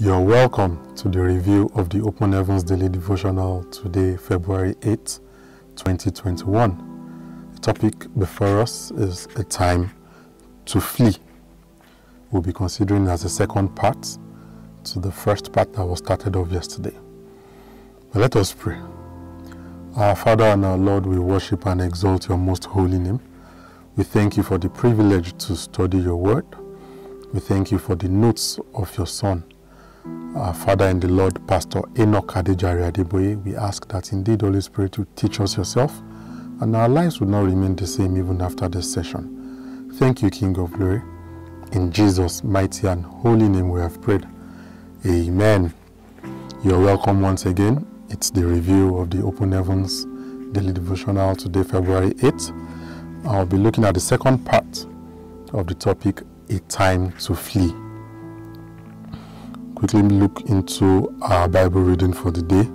You're welcome to the review of the Open Heavens Daily Devotional today, February 8, 2021. The topic before us is a time to flee. We'll be considering as a second part to the first part that was started off yesterday. But let us pray. Our Father and our Lord, we worship and exalt your most holy name. We thank you for the privilege to study your word. We thank you for the notes of your son, our Father in the Lord, Pastor Enoch Adejare Adeboye. We ask that indeed, Holy Spirit, you teach us yourself, and our lives will not remain the same even after this session. Thank you, King of Glory. In Jesus' mighty and holy name we have prayed. Amen. You're welcome once again. It's the review of the Open Heavens Daily Devotional today, February 8th. I'll be looking at the second part of the topic, A Time to Flee. Quickly look into our Bible reading for the day,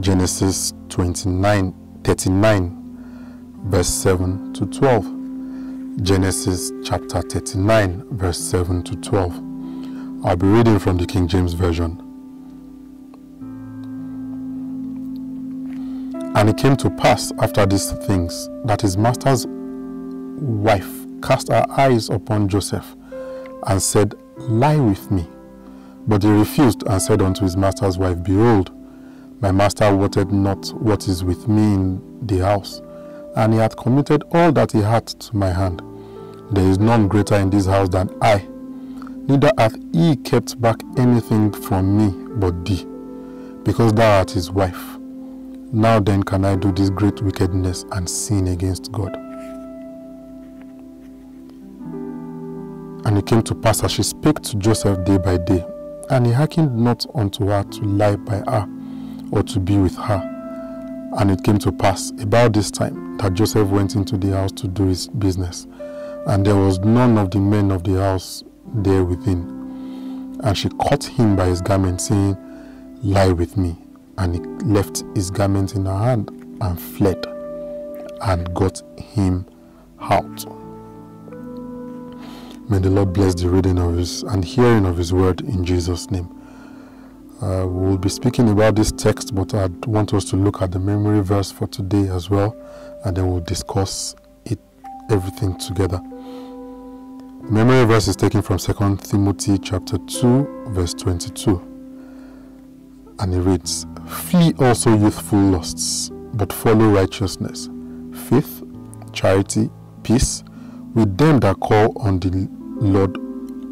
Genesis 39, verse 7 to 12. Genesis chapter 39, verse 7 to 12. I'll be reading from the King James Version. And it came to pass after these things that his master's wife cast her eyes upon Joseph and said, Lie with me. But he refused and said unto his master's wife, Behold, my master wotted not what is with me in the house, and he hath committed all that he had to my hand. There is none greater in this house than I, neither hath he kept back anything from me but thee, because thou art his wife. Now then can I do this great wickedness and sin against God? And it came to pass as she spake to Joseph day by day, and he hearkened not unto her to lie by her, or to be with her. And it came to pass about this time that Joseph went into the house to do his business, and there was none of the men of the house there within. And she caught him by his garment, saying, Lie with me. And he left his garment in her hand, and fled, and got him out. May the Lord bless the reading of his and hearing of his word in Jesus' name. We'll be speaking about this text, but I want us to look at the memory verse for today as well, and then we'll discuss it, everything together. The memory verse is taken from 2 Timothy chapter 2, verse 22. And it reads, Flee also youthful lusts, but follow righteousness, faith, charity, peace, with them that call on the Lord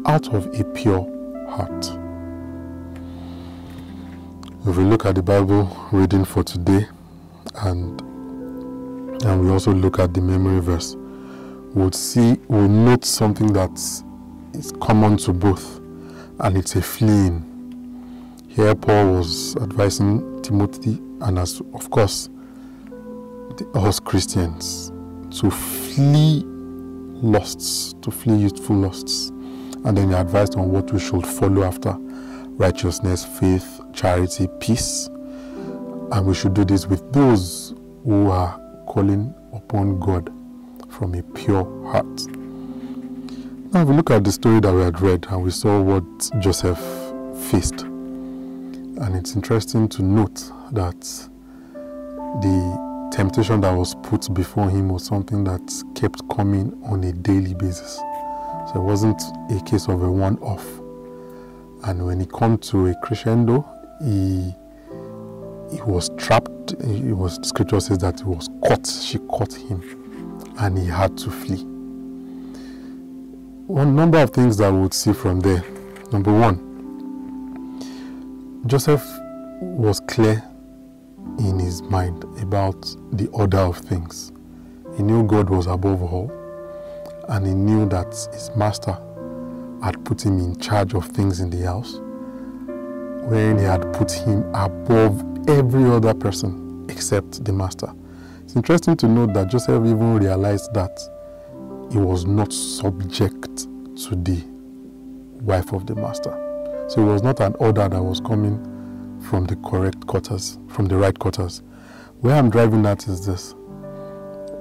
out of a pure heart. If we look at the Bible reading for today, and we also look at the memory verse, we'll note something that is common to both, and it's a fleeing. Here Paul was advising Timothy, and as of course us Christians, to flee lusts, to flee youthful lusts, and then he advised on what we should follow after: righteousness, faith, charity, peace. And we should do this with those who are calling upon God from a pure heart. Now if we look at the story that we had read, and we saw what Joseph faced, and it's interesting to note that the temptation that was put before him was something that kept coming on a daily basis. So it wasn't a case of a one-off. And when he came to a crescendo, he was trapped. Scripture says that he was caught. She caught him, and he had to flee. One number of things that we would see from there. Number one, Joseph was clear in his mind about the order of things. He knew God was above all, and he knew that his master had put him in charge of things in the house, when he had put him above every other person except the master. It's interesting to note that Joseph even realized that he was not subject to the wife of the master. So it was not an order that was coming from the correct quarters, from the right quarters. Where I'm driving at is this: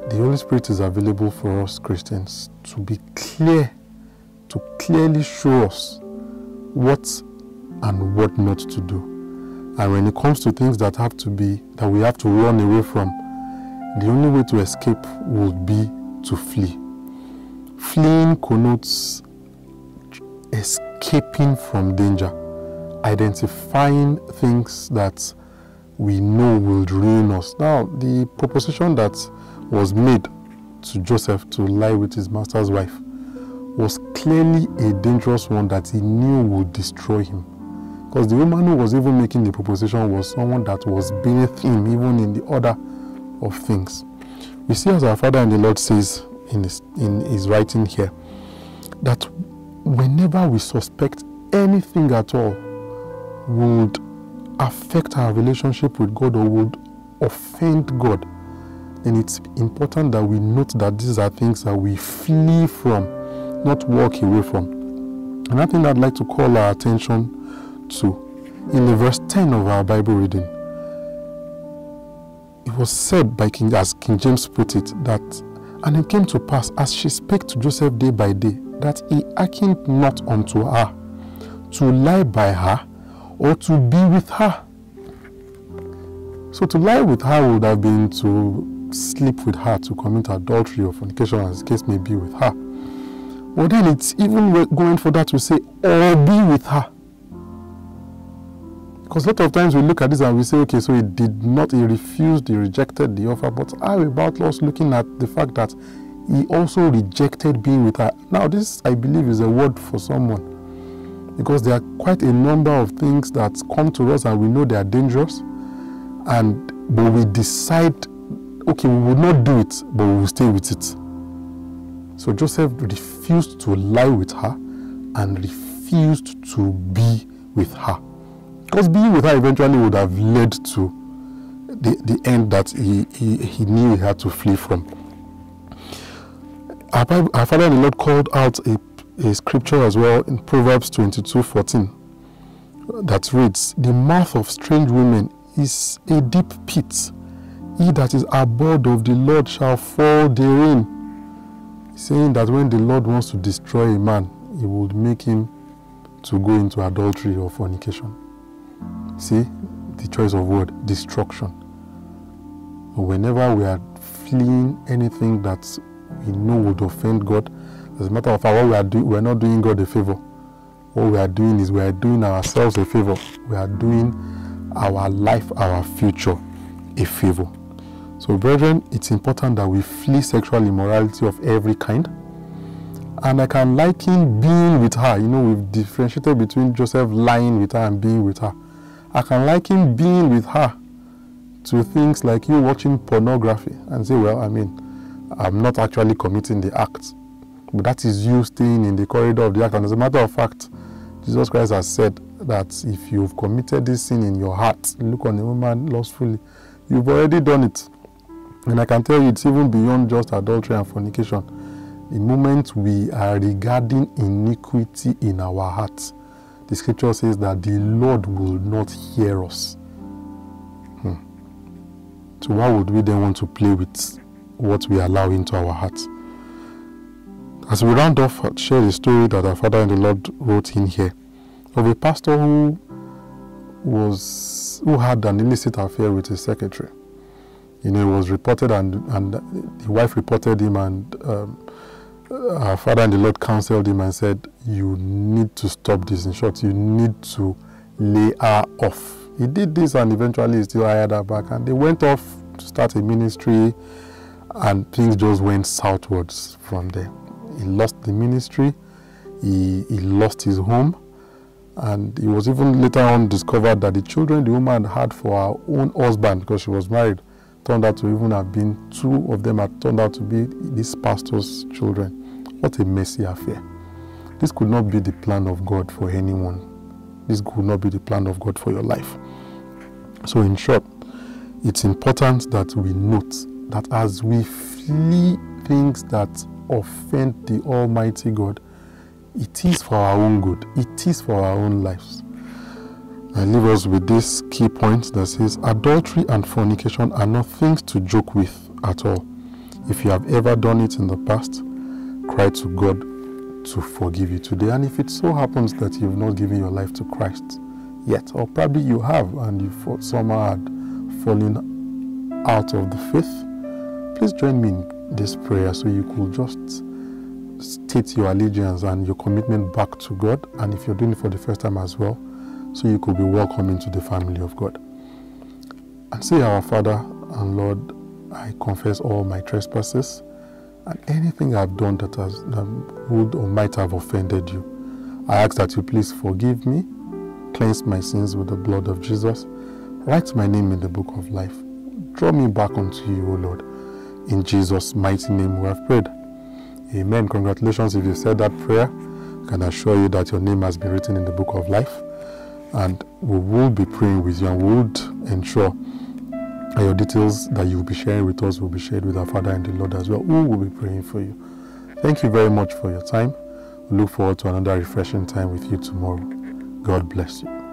the Holy Spirit is available for us Christians to be clear, to clearly show us what and what not to do. And when it comes to things that have to be, that we have to run away from, the only way to escape would be to flee. Fleeing connotes escaping from danger, identifying things that we know will ruin us. Now, the proposition that was made to Joseph to lie with his master's wife was clearly a dangerous one that he knew would destroy him. Because the woman who was even making the proposition was someone that was beneath him, even in the order of things. We see, as our Father and the Lord says in his writing here, that whenever we suspect anything at all would affect our relationship with God or would offend God, then it's important that we note that these are things that we flee from, not walk away from. Another thing I'd like to call our attention to, in the verse 10 of our Bible reading, it was said by King James put it, that, and it came to pass, as she spake to Joseph day by day, that he hearkened not unto her, to lie by her, or to be with her. So to lie with her would have been to sleep with her, to commit adultery or fornication, as the case may be, with her. But then it's even going for that to say, or be with her. Because a lot of times we look at this and we say, okay, so he did not, he refused, he rejected the offer. But how about us looking at the fact that he also rejected being with her? Now this, I believe, is a word for someone. Because there are quite a number of things that come to us and we know they are dangerous, but we decide, okay, we will not do it, but we will stay with it. So Joseph refused to lie with her and refused to be with her. Because being with her eventually would have led to the end that he knew he had to flee from. Our Father and the Lord called out a scripture as well in Proverbs 22:14 that reads, "The mouth of strange women is a deep pit. He that is abhorred of the Lord shall fall therein." Saying that when the Lord wants to destroy a man, he would make him to go into adultery or fornication. See the choice of word, destruction. Whenever we are fleeing anything that we know would offend God, as a matter of fact, what we are not doing God a favor. What we are doing is we are doing ourselves a favor. We are doing our life, our future, a favor. So, brethren, it's important that we flee sexual immorality of every kind. And I can liken being with her. You know, we've differentiated between Joseph lying with her and being with her. I can liken being with her to things like you watching pornography and say, well, I mean, I'm not actually committing the act. But that is you staying in the corridor of the act. And as a matter of fact, Jesus Christ has said that if you've committed this sin in your heart, look on a woman lustfully, you've already done it. And I can tell you, it's even beyond just adultery and fornication. The moment we are regarding iniquity in our heart, the scripture says that the Lord will not hear us. So why would we then want to play with what we allow into our heart? As we round off, I'll share the story that our Father and the Lord wrote in here of a pastor who had an illicit affair with his secretary. You know, it was reported, and the wife reported him, and our Father and the Lord counseled him and said, "You need to stop this. In short, you need to lay her off." He did this, and eventually he still hired her back, and they went off to start a ministry, and things just went southwards from there. He lost the ministry, he lost his home, and it was even later on discovered that the children the woman had for her own husband, because she was married, turned out to even have been, two of them had turned out to be this pastor's children. What a messy affair. This could not be the plan of God for anyone. This could not be the plan of God for your life. So in short, it's important that we note that as we flee things that offend the Almighty God, it is for our own good. It is for our own lives. I leave us with this key point that says, adultery and fornication are not things to joke with at all. If you have ever done it in the past, cry to God to forgive you today. And if it so happens that you've not given your life to Christ, yet, or probably you have and you somehow had fallen out of the faith, please join me in this prayer so you could just state your allegiance and your commitment back to God, and if you're doing it for the first time as well, so you could be welcome into the family of God. And say, our Father and Lord, I confess all my trespasses and anything I've done that would or might have offended you. I ask that you please forgive me, cleanse my sins with the blood of Jesus, write my name in the book of life. Draw me back unto you, O Lord. In Jesus' mighty name we have prayed. Amen. Congratulations if you said that prayer. I can assure you that your name has been written in the book of life, and we will be praying with you and we would ensure your details that you'll be sharing with us will be shared with our Father and the Lord as well, who will be praying for you. Thank you very much for your time. We look forward to another refreshing time with you tomorrow. God bless you.